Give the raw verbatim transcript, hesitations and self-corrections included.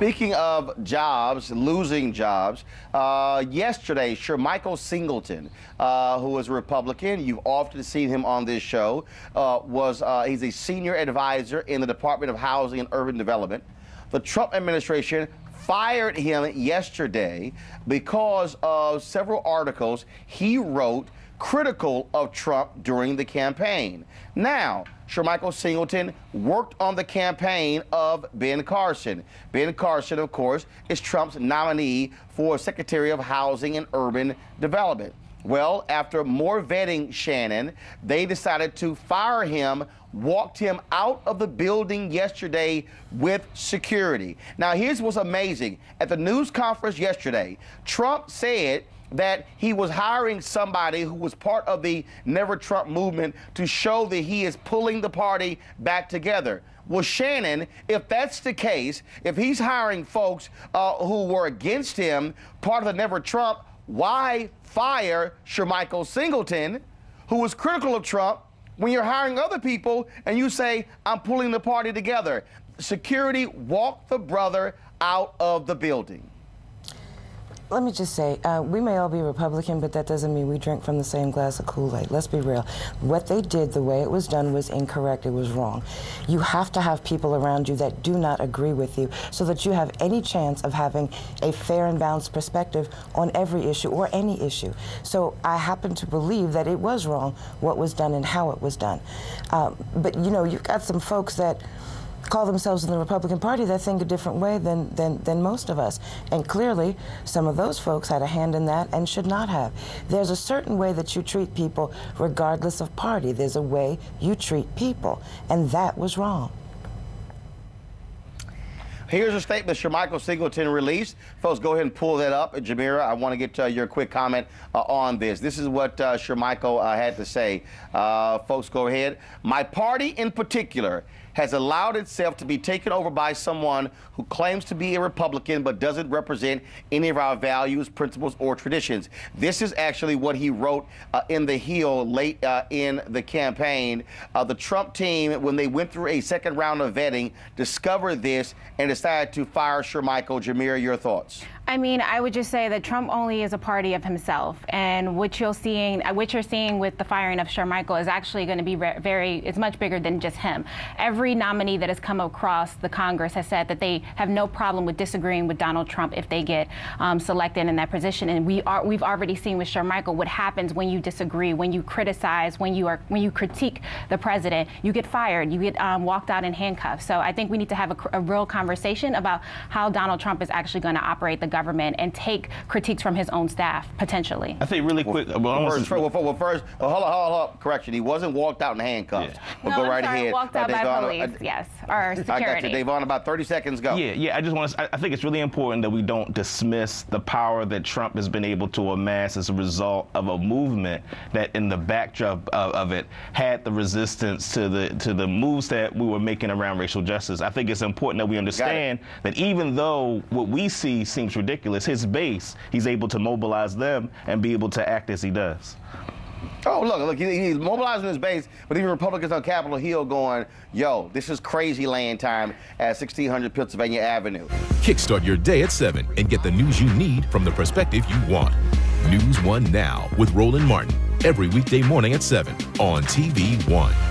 Speaking of jobs, losing jobs, uh, yesterday, Shermichael Singleton, uh, who is a Republican, you've often seen him on this show, uh, was uh, he's a senior advisor in the Department of Housing and Urban Development. The Trump administration fired him yesterday because of several articles he wrote critical of Trump during the campaign. Now, Shermichael Singleton worked on the campaign of Ben Carson. Ben Carson, of course, is Trump's nominee for Secretary of Housing and Urban Development. Well, after more vetting, Shannon, they decided to fire him, walked him out of the building yesterday with security. Now, here's what's amazing. At the news conference yesterday, Trump said that he was hiring somebody who was part of the Never Trump movement to show that he is pulling the party back together. Well, Shannon, if that's the case, if he's hiring folks uh, who were against him, part of the Never Trump, why fire Shermichael Singleton, who was critical of Trump, when you're hiring other people and you say, I'm pulling the party together? Security walked the brother out of the building. Let me just say, uh, we may all be Republican, but that doesn't mean we drink from the same glass of Kool-Aid. Let's be real. What they did, the way it was done, was incorrect. It was wrong. You have to have people around you that do not agree with you so that you have any chance of having a fair and balanced perspective on every issue or any issue. So I happen to believe that it was wrong, what was done and how it was done. Um, but, you know, you've got some folks that call themselves in the Republican Party that think a different way than, than, than most of us. And clearly, some of those folks had a hand in that and should not have. There's a certain way that you treat people regardless of party. There's a way you treat people, and that was wrong. Here's a statement Shermichael Singleton released. Folks, go ahead and pull that up. Jamira, I want to get uh, your quick comment uh, on this. This is what uh, Shermichael uh, had to say. Uh, folks, go ahead. My party in particular has allowed itself to be taken over by someone who claims to be a Republican but doesn't represent any of our values, principles, or traditions. This is actually what he wrote uh, in The Hill late uh, in the campaign. Uh, the Trump team, when they went through a second round of vetting, discovered this and decided to fire Shermichael. Jameer, your thoughts? I mean, I would just say that Trump only is a party of himself, and what you're seeing, what you're seeing with the firing of Shermichael is actually going to be very, it's much bigger than just him. Every nominee that has come across the Congress has said that they have no problem with disagreeing with Donald Trump if they get um, selected in that position, and we are, we've already seen with Shermichael what happens when you disagree, when you criticize, when you are, when you critique the president, you get fired, you get um, walked out in handcuffs. So I think we need to have a, a real conversation about how Donald Trump is actually going to operate the government. government and take critiques from his own staff, potentially. I think really quick. Well, well, first, well, well, first well, hold on, hold on, correction. He wasn't walked out in handcuffs. Yeah. We'll no, go right sorry, ahead. walked out uh, by Devon, police, I, yes, or security. I got you, Devon, about thirty seconds go. Yeah, yeah, I just want to, I think it's really important that we don't dismiss the power that Trump has been able to amass as a result of a movement that in the backdrop of, of it had the resistance to the, to the moves that we were making around racial justice. I think it's important that we understand that even though what we see seems ridiculous, Ridiculous. His base, he's able to mobilize them and be able to act as he does. Oh, look, look, he, he's mobilizing his base, but even Republicans on Capitol Hill going, yo, this is crazy land time at sixteen hundred Pennsylvania Avenue. Kickstart your day at seven and get the news you need from the perspective you want. News One Now with Roland Martin, every weekday morning at seven on T V One.